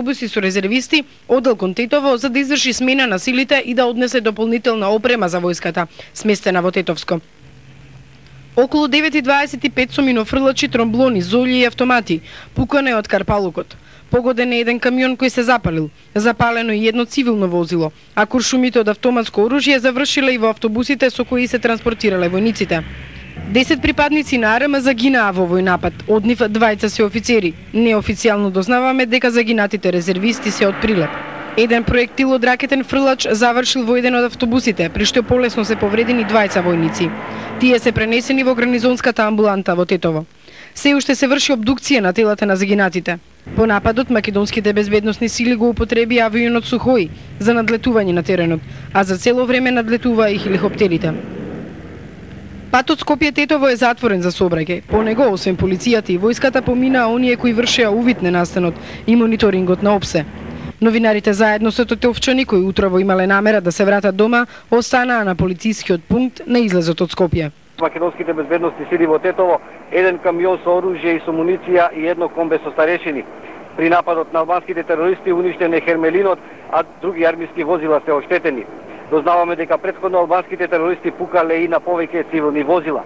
Обуси со резервисти одел кон Тетово за да изврши смена на силите и да однесе дополнителна опрема за војската, сместена во Тетовско. Околу 9:25 со минофрлачи, тромблони, золји и автомати, пукане од карпалукот. Погоден е еден камион кој се запалил, запалено и едно цивилно возило, а куршумите од автоматско оружје завршиле и во автобусите со кои се транспортирале војниците. 10 припадници на АРМ загинаа во овој напад, од нив двајца се офицери. Неофицијално дознаваме дека загинатите резервисти се од Прилеп. Еден проектил од ракетен фрлач завршил во еден од автобусите, при што полесно се повредени двајца војници. Тие се пренесени во гарнизонската амбуланта во Тетово. Се уште се врши обдукција на телата на загинатите. По нападот, македонските безбедносни сили го употребија авионот Сухой за надлетување на теренот, а за цело време надлетуваа и хеликоптерите. Патот Скопје Тетово е затворен за сообраќај. По него, освен полицијата и војската, поминаа оние кои вршеа увид на настанот и мониторингот на ОПСЕ. Новинарите заедно со тетовчани кои утрово имале намера да се вратат дома, останаа на полицискиот пункт на излезот од Скопје. Македонските безбедносни сили во Тетово, еден камион со оружје и со муниција и едно комбе со старешини. При нападот на албанските терористи уништен е хермелинот, а други армиски возила се оштетени. Дознаваме дека претходно албанските терористи пукале и на повеќе цивилни возила.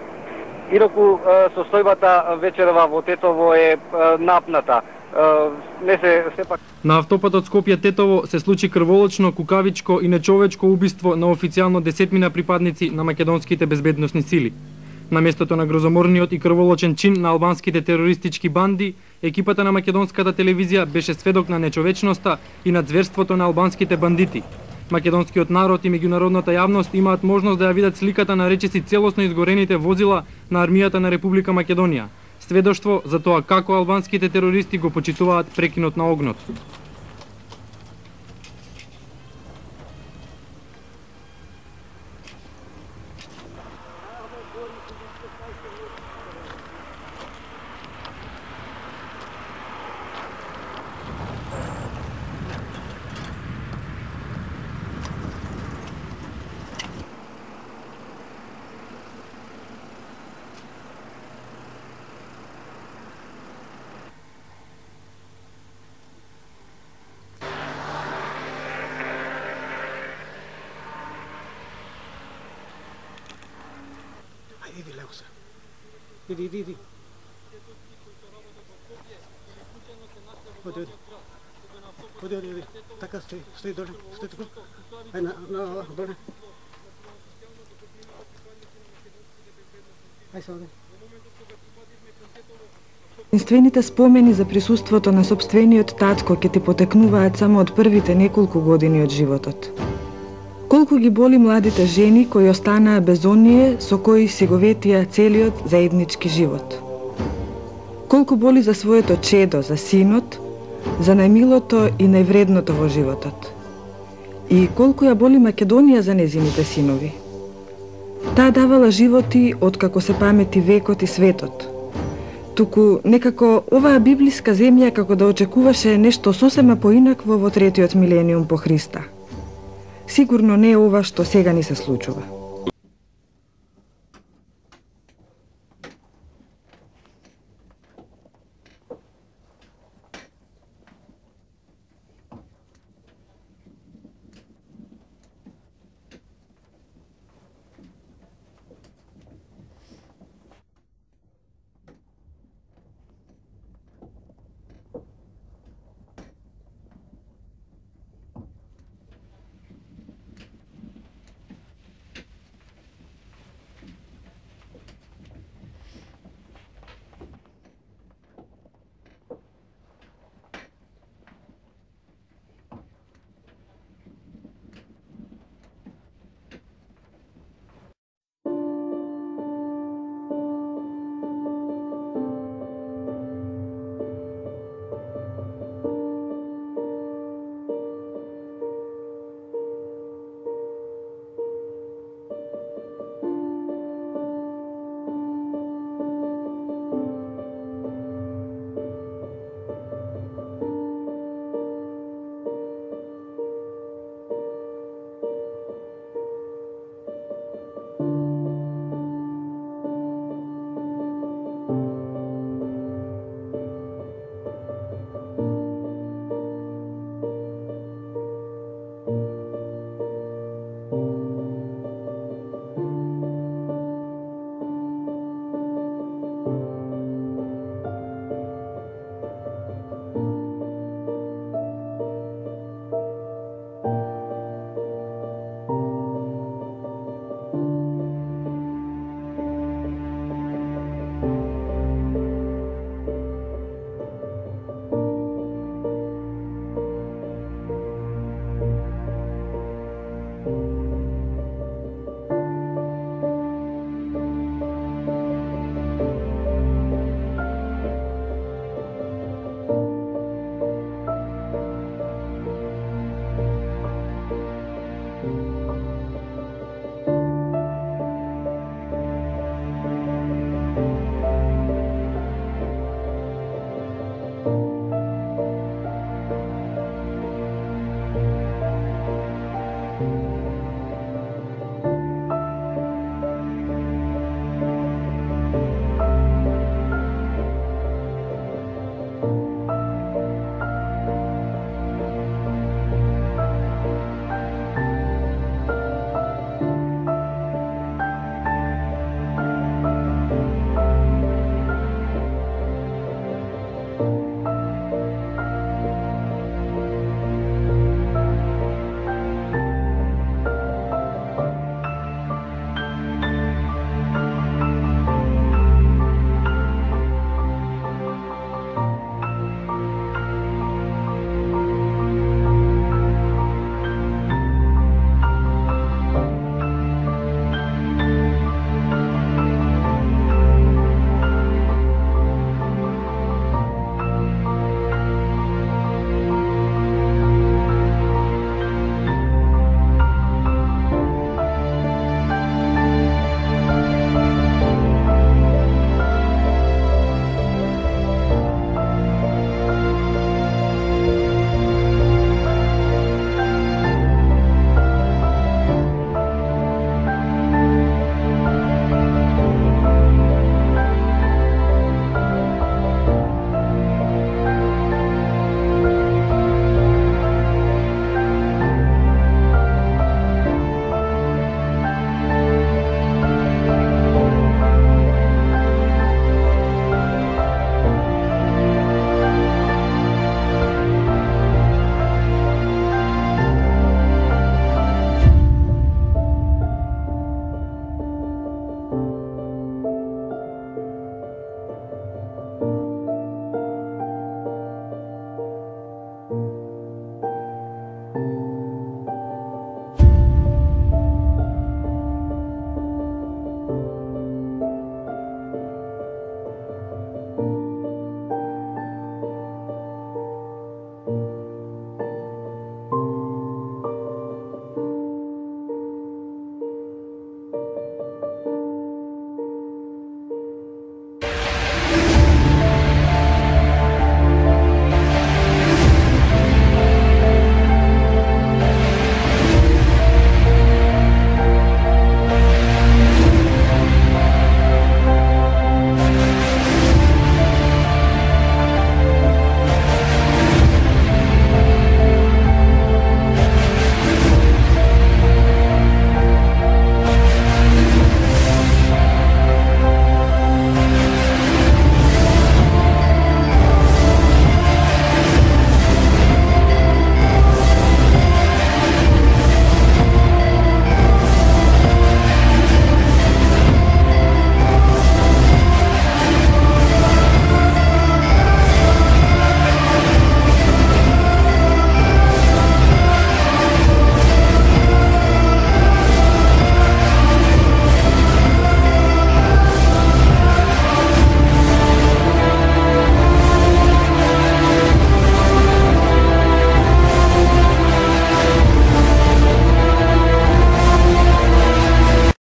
Инаку состојбата вечерва во Тетово е напната. На автопатот Скопје Тетово се случи крволочно, кукавичко и нечовечко убиство на официјално 10 припадници на македонските безбедносни сили. На местото на грозоморниот и крволочен чин на албанските терористички банди, екипата на македонската телевизија беше сведок на нечовечноста и на зверството на албанските бандити. Македонскиот народ и меѓународната јавност имаат можност да ја видат сликата на речиси целосно изгорените возила на армијата на Република Македонија. Сведоштво за тоа како албанските терористи го почитуваат прекинот на огнот. Иди. Оди. Така, стои доле, стои тук. Ай, на, доле. Ай, се оди. Единствените спомени за присуството на собствениот татко ќе те потекнуваат само од првите неколку години од животот. Колку ги боли младите жени кои останаа без оние со кои си го ветија целиот заеднички живот. Колку боли за своето чедо, за синот, за најмилото и највредното во животот. И колку ја боли Македонија за незините синови. Таа давала животи откако се памети векот и светот. Туку некако оваа библиска земја како да очекуваше нешто сосема поинакво во третиот милениум по Христа. Сигурно не е ова што сега ни се случува.